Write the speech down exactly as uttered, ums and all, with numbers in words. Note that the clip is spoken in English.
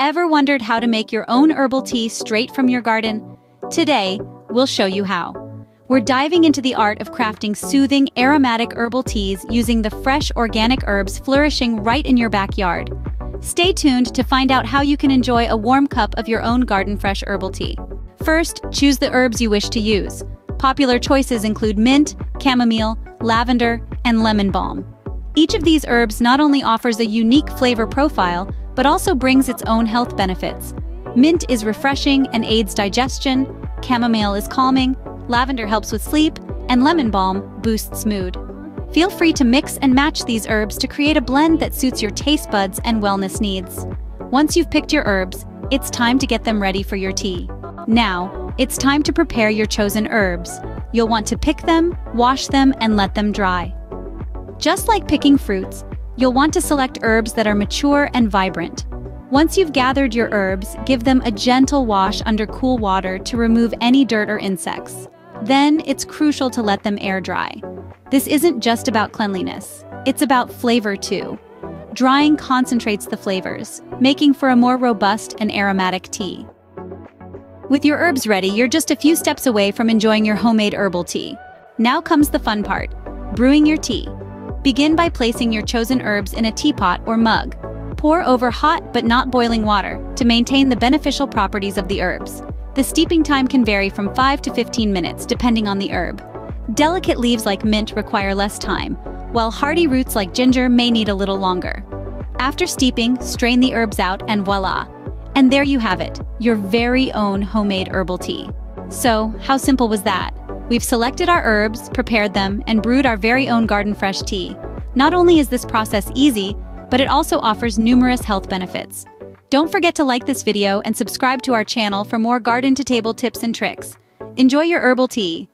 Ever wondered how to make your own herbal tea straight from your garden? Today, we'll show you how. We're diving into the art of crafting soothing, aromatic herbal teas using the fresh organic herbs flourishing right in your backyard. Stay tuned to find out how you can enjoy a warm cup of your own garden fresh herbal tea. First, choose the herbs you wish to use. Popular choices include mint, chamomile, lavender, and lemon balm. Each of these herbs not only offers a unique flavor profile, but also brings its own health benefits. Mint is refreshing and aids digestion, chamomile is calming, lavender helps with sleep, and lemon balm boosts mood. Feel free to mix and match these herbs to create a blend that suits your taste buds and wellness needs. Once you've picked your herbs, it's time to get them ready for your tea. Now, it's time to prepare your chosen herbs. You'll want to pick them, wash them, and let them dry. Just like picking fruits, you'll want to select herbs that are mature and vibrant. Once you've gathered your herbs, give them a gentle wash under cool water to remove any dirt or insects. Then, it's crucial to let them air dry. This isn't just about cleanliness, it's about flavor too. Drying concentrates the flavors, making for a more robust and aromatic tea. With your herbs ready, you're just a few steps away from enjoying your homemade herbal tea. Now comes the fun part, brewing your tea. Begin by placing your chosen herbs in a teapot or mug. Pour over hot but not boiling water to maintain the beneficial properties of the herbs. The steeping time can vary from five to fifteen minutes depending on the herb. Delicate leaves like mint require less time, while hardy roots like ginger may need a little longer. After steeping, strain the herbs out and voila! And there you have it, your very own homemade herbal tea. So, how simple was that? We've selected our herbs, prepared them, and brewed our very own garden fresh tea. Not only is this process easy, but it also offers numerous health benefits. Don't forget to like this video and subscribe to our channel for more garden-to-table tips and tricks. Enjoy your herbal tea!